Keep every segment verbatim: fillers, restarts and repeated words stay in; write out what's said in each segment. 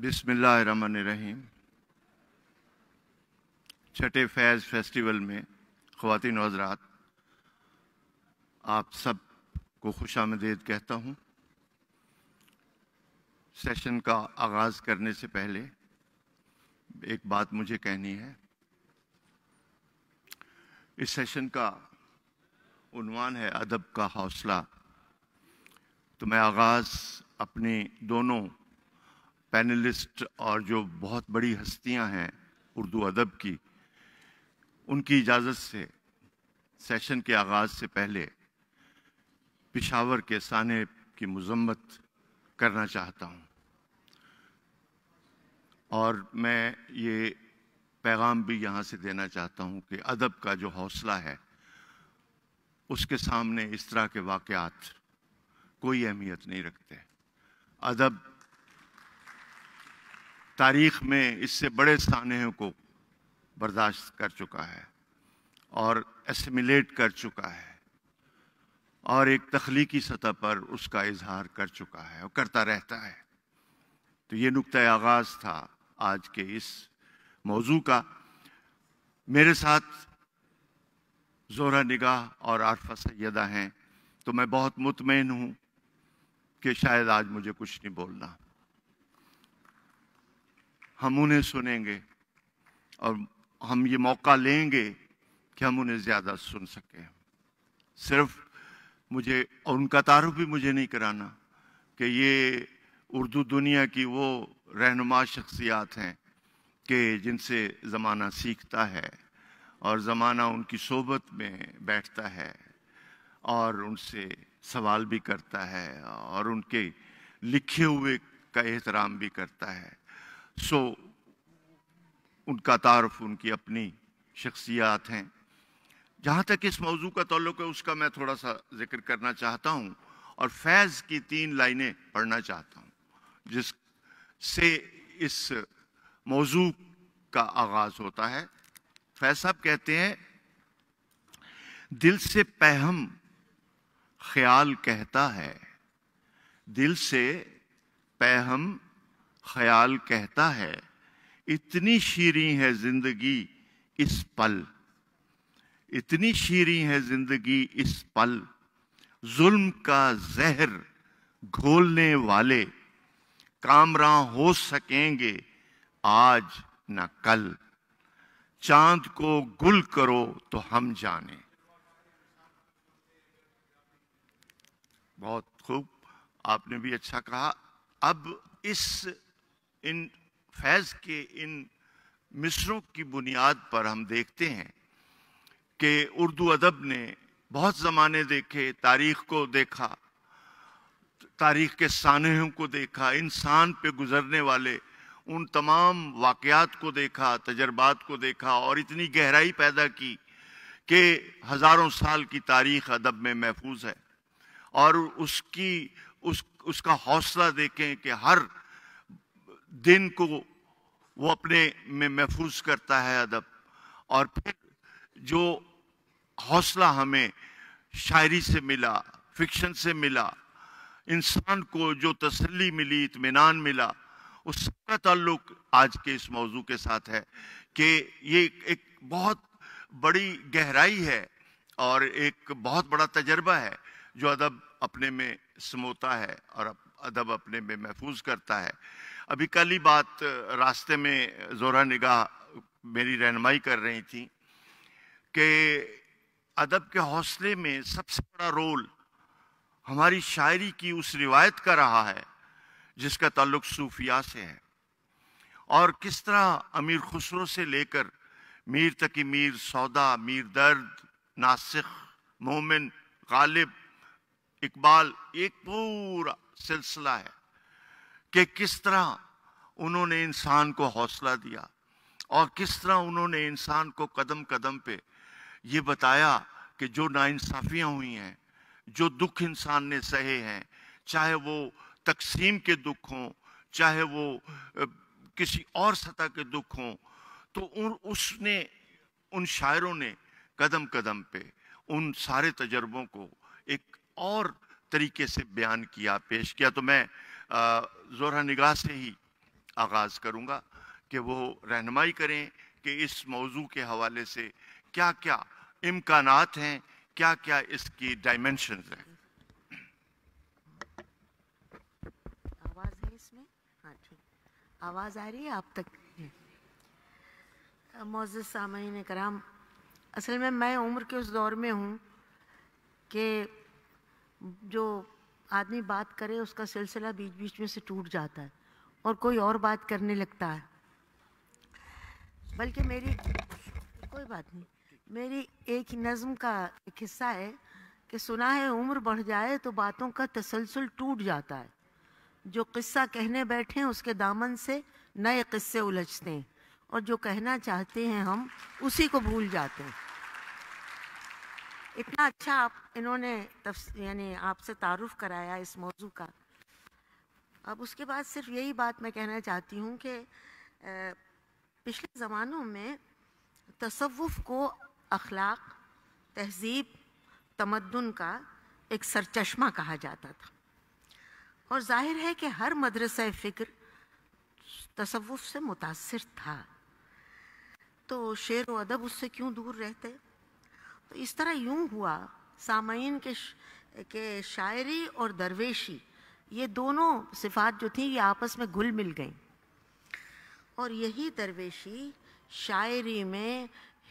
बिस्मिल्लाहिर्रहमानिर्रहीम। छठे फैज़ फेस्टिवल में ख़वातीन और हज़रात, आप सब को खुशामदीद कहता हूँ। सेशन का आगाज़ करने से पहले एक बात मुझे कहनी है। इस सेशन का उन्वान है अदब का हौसला। तो मैं आगाज़ अपने दोनों पैनलिस्ट और जो बहुत बड़ी हस्तियां हैं उर्दू अदब की, उनकी इजाज़त से सेशन के आगाज़ से पहले पेशावर के साने की मज़म्मत करना चाहता हूं। और मैं ये पैगाम भी यहाँ से देना चाहता हूं कि अदब का जो हौसला है उसके सामने इस तरह के वाक़यात कोई अहमियत नहीं रखते। अदब तारीख़ में इससे बड़े सानहों को बर्दाश्त कर चुका है और एसिमिलेट कर चुका है और एक तख्लीकी सतह पर उसका इजहार कर चुका है और करता रहता है। तो ये नुक्ता आगाज़ था आज के इस मौजू का। मेरे साथ ज़ोहरा निगाह और आरफा सैयदा हैं, तो मैं बहुत मुतमईन हूँ कि शायद आज मुझे कुछ नहीं बोलना। हम उन्हें सुनेंगे और हम ये मौका लेंगे कि हम उन्हें ज़्यादा सुन सकें। सिर्फ मुझे और उनका तारुफ भी मुझे नहीं कराना कि ये उर्दू दुनिया की वो रहनुमा शख्सियात हैं कि जिनसे ज़माना सीखता है और ज़माना उनकी सोबत में बैठता है और उनसे सवाल भी करता है और उनके लिखे हुए का एहतराम भी करता है। सो so, उनका तारफ़ उनकी अपनी शख्सियात हैं। जहाँ तक इस मौजू का ताल्लुक़ है, उसका मैं थोड़ा सा जिक्र करना चाहता हूँ और फैज़ की तीन लाइनें पढ़ना चाहता हूँ जिससे इस मौजू का आगाज़ होता है। फैज़ साहब कहते हैं, दिल से पैहम ख्याल कहता है, दिल से पैहम ख्याल कहता है, इतनी शीरीं है जिंदगी इस पल, इतनी शीरीं है जिंदगी इस पल, जुल्म का जहर घोलने वाले कामरां हो सकेंगे आज न कल, चांद को गुल करो तो हम जाने। बहुत खूब, आपने भी अच्छा कहा। अब इस इन फैज़ के इन मिसरों की बुनियाद पर हम देखते हैं कि उर्दू अदब ने बहुत ज़माने देखे, तारीख़ को देखा, तारीख़ के सानहों को देखा, इंसान पे गुज़रने वाले उन तमाम वाक़यात को देखा, तजर्बात को देखा और इतनी गहराई पैदा की कि हज़ारों साल की तारीख़ अदब में महफूज है। और उसकी उस उसका हौसला देखें कि हर दिन को वो अपने में महफूज करता है अदब। और फिर जो हौसला हमें शायरी से मिला, फिक्शन से मिला, इंसान को जो तसल्ली मिली, इत्मीनान मिला, उसका ताल्लुक आज के इस मौजू के साथ है कि ये एक बहुत बड़ी गहराई है और एक बहुत बड़ा तजर्बा है जो अदब अपने में समोता है और अदब अपने में महफूज करता है। अभी कल ही बात रास्ते में ज़ोहरा निगाह मेरी रहनुमाई कर रही थी कि अदब के हौसले में सबसे बड़ा रोल हमारी शायरी की उस रिवायत का रहा है जिसका ताल्लुक सूफिया से है और किस तरह अमीर खुसरो से लेकर मीर तकी मीर, सौदा, मीर दर्द, नासिख, मोमिन, गालिब, इकबाल, एक पूरा सिलसिला है कि किस तरह उन्होंने इंसान को हौसला दिया और किस तरह उन्होंने इंसान को कदम कदम पे ये बताया कि जो नाइंसाफ़ियाँ हुई हैं, जो दुख इंसान ने सहे हैं, चाहे वो तकसीम के दुख हों, चाहे वो किसी और सतह के दुख हों, तो उन उसने उन शायरों ने कदम कदम पे उन सारे तजर्बों को एक और तरीके से बयान किया, पेश किया। तो मैं ज़ोहरा निगाह से ही आगाज़ करूँगा कि वो रहनुमाई करें कि इस मौजू के हवाले से क्या क्या इम्कानात हैं, क्या क्या इसकी डायमेंशंस हैं। आवाज़ है इसमें? हाँ ठीक, आवाज़ आ रही है आप तक। मौजूद सामईन कराम, असल में मैं उम्र के उस दौर में हूँ कि जो आदमी बात करे उसका सिलसिला बीच बीच में से टूट जाता है और कोई और बात करने लगता है। बल्कि मेरी कोई बात नहीं, मेरी एक नज़म का एक हिस्सा है कि सुना है उम्र बढ़ जाए तो बातों का तसलसल टूट जाता है, जो किस्सा कहने बैठे उसके दामन से नए किस्से उलझते हैं और जो कहना चाहते हैं हम उसी को भूल जाते हैं। इतना अच्छा आप इन्होंने यानी आपसे तारुफ कराया इस मौजू का। अब उसके बाद सिर्फ यही बात मैं कहना चाहती हूँ कि पिछले ज़मानों में तसव्वुफ को अखलाक, तहजीब, तमद्दुन का एक सरचश्मा कहा जाता था और जाहिर है कि हर मदरसा फ़िक्र तसव्वुफ से मुतासिर था, तो शेर व अदब उससे क्यों दूर रहते। तो इस तरह यूँ हुआ सामईन के के शायरी और दरवेशी, ये दोनों सिफात जो थी ये आपस में घुल मिल गई और यही दरवेशी शायरी में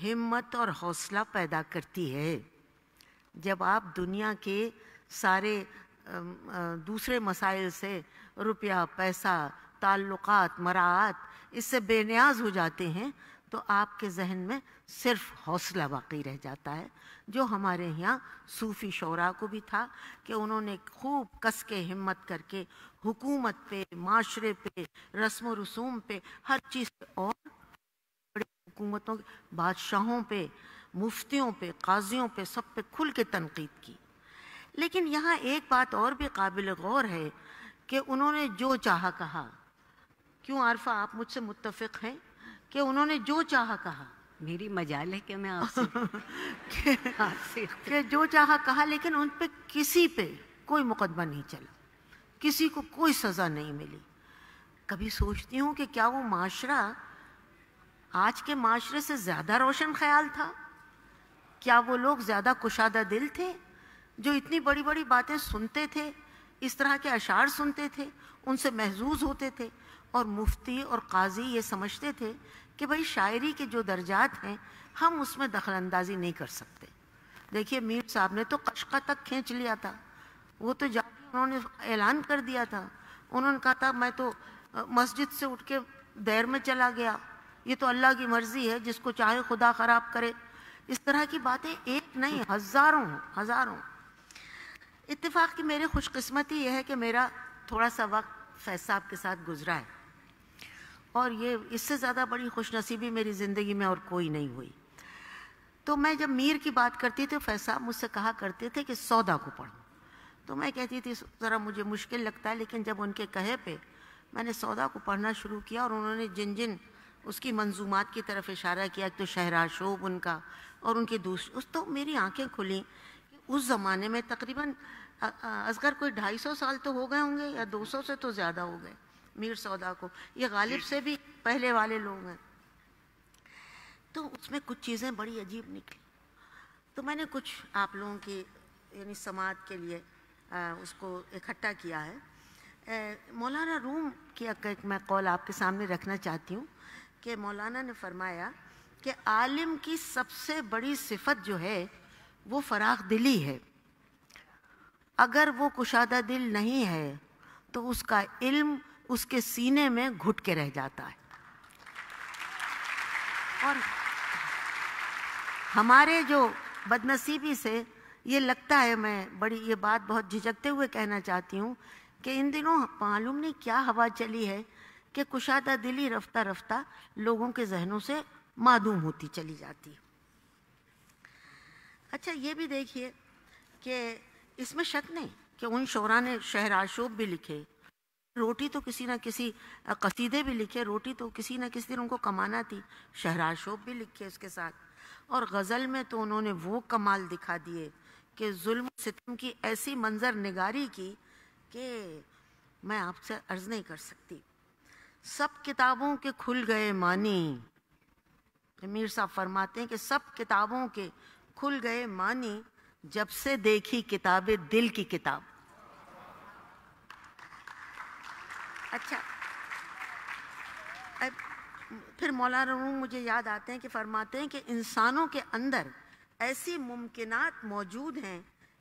हिम्मत और हौसला पैदा करती है। जब आप दुनिया के सारे दूसरे मसाइल से, रुपया, पैसा, ताल्लुकात, मराआत, इससे बेनियाज हो जाते हैं तो आपके जहन में सिर्फ हौसला बाकी रह जाता है, जो हमारे यहाँ सूफ़ी शौरा को भी था कि उन्होंने खूब कस के हिम्मत करके हुकूमत पे, माशरे पे, रस्म व रसूम पे, हर चीज़ पे और बड़े हुकूमतों, बादशाहों पे, मुफ्तियों पे, काजियों पे, सब पे खुल के तनकीद की। लेकिन यहाँ एक बात और भी काबिल गौर है कि उन्होंने जो चाहा कहा, क्यों आरफा आप मुझसे मुत्तफ़िक़ हैं कि उन्होंने जो चाहा कहा, मेरी मजाल है कि मैं आपसे कि, कि जो चाहा कहा, लेकिन उन पे किसी पे कोई मुकदमा नहीं चला, किसी को कोई सज़ा नहीं मिली। कभी सोचती हूँ कि क्या वो माशरा आज के माशरे से ज़्यादा रोशन ख्याल था? क्या वो लोग ज़्यादा कुशादा दिल थे जो इतनी बड़ी बड़ी बातें सुनते थे, इस तरह के अशार सुनते थे, उनसे महजूज़ होते थे और मुफ्ती और काजी ये समझते थे कि भाई शायरी के जो दर्जात हैं हम उसमें दखल अंदाजी नहीं कर सकते। देखिए मीर साहब ने तो कशका तक खींच लिया था, वो तो जा उन्होंने ऐलान कर दिया था, उन्होंने कहा था मैं तो मस्जिद से उठ के देर में चला गया, ये तो अल्लाह की मर्ज़ी है, जिसको चाहे खुदा ख़राब करे। इस तरह की बातें एक नहीं, हज़ारों हज़ारों। इत्तेफाक की मेरी खुशकिस्मती यह है कि मेरा थोड़ा सा वक्त फैज़ साहब के साथ गुजरा है और ये इससे ज़्यादा बड़ी खुशनसीबी मेरी ज़िंदगी में और कोई नहीं हुई। तो मैं जब मीर की बात करती थी फैज़ साहब मुझसे कहा करते थे कि सौदा को पढ़ो, तो मैं कहती थी ज़रा मुझे मुश्किल लगता है, लेकिन जब उनके कहे पे मैंने सौदा को पढ़ना शुरू किया और उन्होंने जिन जिन उसकी मंजूमात की तरफ इशारा किया, तो शहरा शोब उनका और उनकी दूसरी उस, तो मेरी आँखें खुली। उस ज़माने में तकरीबन असगर कोई ढाई सौ साल तो हो गए होंगे या दो सौ से तो ज़्यादा हो गए मीर सौदा को, ये गालिब से भी पहले वाले लोग हैं। तो उसमें कुछ चीज़ें बड़ी अजीब निकली, तो मैंने कुछ आप लोगों की यानी समाज के लिए आ, उसको इकट्ठा किया है। ए, मौलाना रूम की एक मैं कौल आपके सामने रखना चाहती हूँ कि मौलाना ने फरमाया कि आलिम की सबसे बड़ी सिफत जो है वो फराख दिली है। अगर वो कुशादा दिल नहीं है तो उसका इल्म उसके सीने में घुट के रह जाता है। और हमारे जो बदनसीबी से ये लगता है, मैं बड़ी ये बात बहुत झिझकते हुए कहना चाहती हूँ कि इन दिनों मालूम नहीं क्या हवा चली है कि कुशादा दिली रफ्ता रफ्ता लोगों के जहनों से मादूम होती चली जाती है। अच्छा ये भी देखिए कि इसमें शक नहीं कि उन शोरा ने शहराशोब भी लिखे, रोटी तो किसी ना किसी कसीदे भी लिखे, रोटी तो किसी ना किसी दिन उनको कमाना थी, शहराशोब भी लिखे उसके साथ। और गज़ल में तो उन्होंने वो कमाल दिखा दिए कि जुल्म सितम की ऐसी मंजर निगारी की कि मैं आपसे अर्ज़ नहीं कर सकती। सब किताबों के खुल गए मानी। मीर साहब फरमाते हैं कि सब किताबों के खुल गए मानी, जब से देखी किताबें दिल की किताब। अच्छा, फिर मौलाना रूमी मुझे याद आते हैं कि फरमाते हैं कि इंसानों के अंदर ऐसी मुमकिनात मौजूद हैं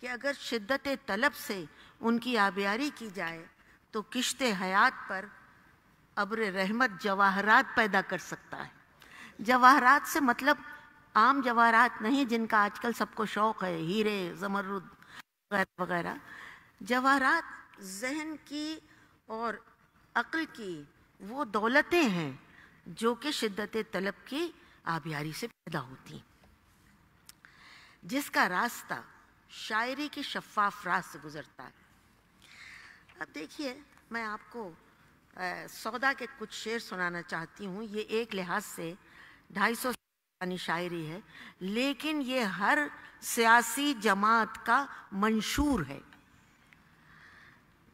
कि अगर शिद्दत तलब से उनकी आबियारी की जाए तो किश्ते हयात पर अब्र रहमत जवाहरात पैदा कर सकता है। जवाहरात से मतलब आम जवाहरात नहीं जिनका आजकल सबको शौक़ है, हीरे जमरुद वगैरह वगैरह। जवाहरात जहन की और अक्ल की वो दौलतें हैं जो कि शिद्दत तलब की आबियारी से पैदा होती हैं, जिसका रास्ता शायरी की शफाफ राह से गुजरता है। अब देखिए, मैं आपको आ, सौदा के कुछ शेर सुनाना चाहती हूँ। ये एक लिहाज से ढाई सौ पुरानी शायरी है, लेकिन ये हर सियासी जमात का मंशूर है।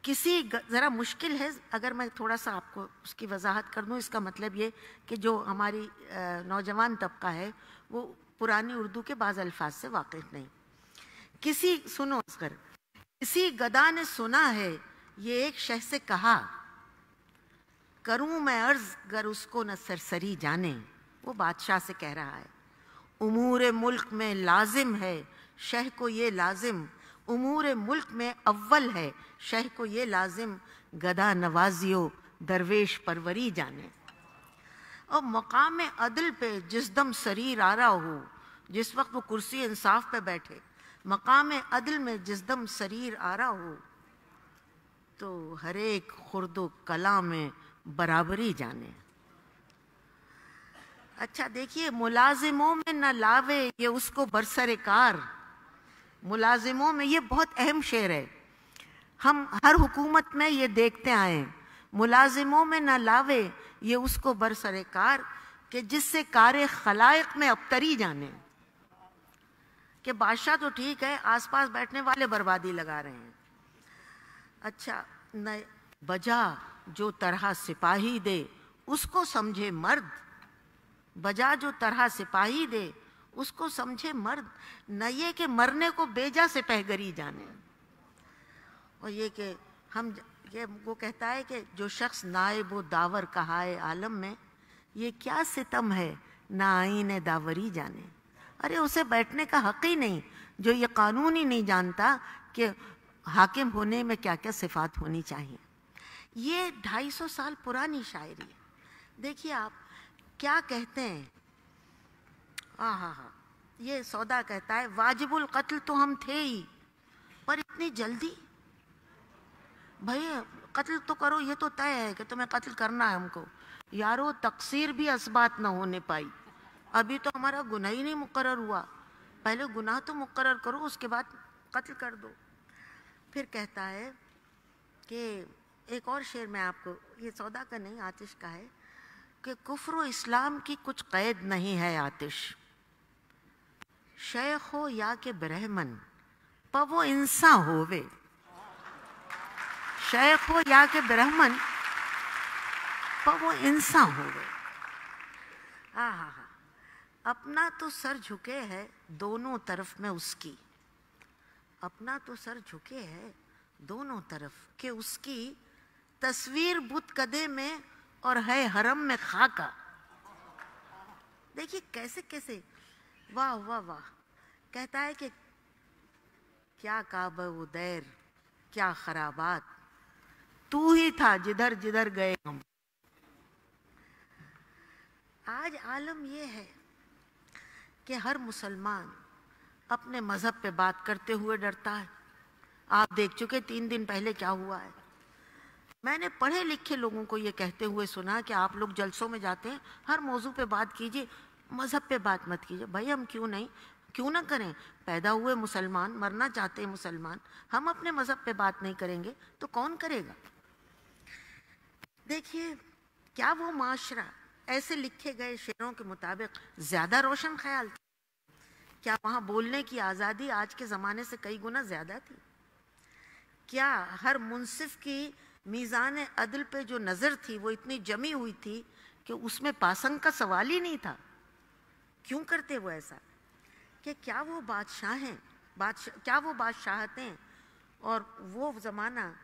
किसी ज़रा मुश्किल है अगर मैं थोड़ा सा आपको उसकी वजाहत कर दूँ। इसका मतलब ये कि जो हमारी नौजवान तबका है वो पुरानी उर्दू के बाज़ अल्फाज से वाकिफ़ नहीं। किसी सुनो असगर, किसी गदा ने सुना है ये एक शह से कहा, करूँ मैं अर्ज़ गर उसको न सरसरी जाने। वो बादशाह से कह रहा है। उमूर मुल्क में लाजिम है शह को ये लाजिम, उमूर मुल्क में अव्वल है शह को ये लाजिम, गदा नवाजियो दरवेश परवरी जाने। और मकाम अदल पे जिस दम सरीर आरा हो, जिस वक्त वो कुर्सी इंसाफ पे बैठे, मकाम अदल में जिस दम सरीर आरा हो, तो हर एक खुर्दो कला में बराबरी जाने। अच्छा देखिए, मुलाजिमों में न लावे ये उसको बरसरे कार। मुलाजिमों में ये बहुत अहम शेर है, हम हर हुकूमत में ये देखते आए। मुलाजिमों में ना लावे ये उसको बरसरे कार, कि जिससे कारे खलायक में अबतरी जाने। कि बादशाह तो ठीक है, आसपास बैठने वाले बर्बादी लगा रहे हैं। अच्छा, न बजा जो तरह सिपाही दे उसको समझे मर्द, बजा जो तरह सिपाही दे उसको समझे मर्द, न ये कि मरने को बेजा से पहगरी जाने। और ये कि हम ये वो कहता है कि जो शख्स नायब व दावर कहा है आलम में, ये क्या सितम है ना आईने दावरी जाने। अरे उसे बैठने का हक़ ही नहीं जो ये कानून ही नहीं जानता कि हाकिम होने में क्या क्या सिफात होनी चाहिए। ये ढाई सौ साल पुरानी शायरी है। देखिए आप क्या कहते हैं। हाँ हाँ हाँ, ये सौदा कहता है, वाजिबुल कत्ल तो हम थे ही, पर इतनी जल्दी भैया कत्ल तो करो, ये तो तय है कि तुम्हें कत्ल करना है हमको। यारो तकसीर भी असबात ना होने पाई, अभी तो हमारा गुनाह ही नहीं मुकरर हुआ, पहले गुनाह तो मुकरर करो उसके बाद कत्ल कर दो। फिर कहता है कि एक और शेर मैं आपको, ये सौदा का नहीं आतिश का है, कि कुफ्र व इस्लाम की कुछ क़ैद नहीं है आतिश, शेख हो या के ब्रह्मन पर वो इंसान होवे। शेख हो या के ब्रह्मन पर वो इंसान होवे। हा हा हा, अपना तो सर झुके है दोनों तरफ में उसकी, अपना तो सर झुके है दोनों तरफ के उसकी, तस्वीर बुत कदे में और है हरम में खाका। देखिए कैसे कैसे, वाह वाह वाह। कहता है कि क्या काबा वो दैर क्या खराबात, तू ही था जिधर जिधर गए हम। आज आलम ये है कि हर मुसलमान अपने मजहब पे बात करते हुए डरता है। आप देख चुके तीन दिन पहले क्या हुआ है। मैंने पढ़े लिखे लोगों को ये कहते हुए सुना कि आप लोग जलसों में जाते हैं, हर मौजू पे बात कीजिए, मज़हब पे बात मत कीजिए। भाई हम क्यों नहीं, क्यों ना करें, पैदा हुए मुसलमान, मरना चाहते हैं मुसलमान, हम अपने मज़हब पे बात नहीं करेंगे तो कौन करेगा। देखिए क्या वो माशरा ऐसे लिखे गए शेरों के मुताबिक ज़्यादा रोशन ख्याल था? क्या वहाँ बोलने की आज़ादी आज के ज़माने से कई गुना ज़्यादा थी? क्या हर मुनसिफ की मीज़ान अदल पे जो नज़र थी वो इतनी जमी हुई थी कि उसमें पासंग का सवाल ही नहीं था। क्यों करते वो ऐसा कि क्या वो बादशाह हैं, बादशाह क्या वो बादशाहतें हैं? और वो ज़माना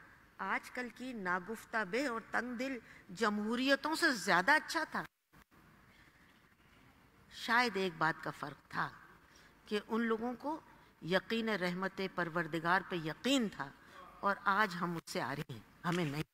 आजकल की नागुफ्ताबे और तंगदिल जमहूरियतों से ज़्यादा अच्छा था। शायद एक बात का फ़र्क था कि उन लोगों को यकीन रहमत परवरदिगार पे यकीन था और आज हम उससे आ रहे हैं, हमें नहीं।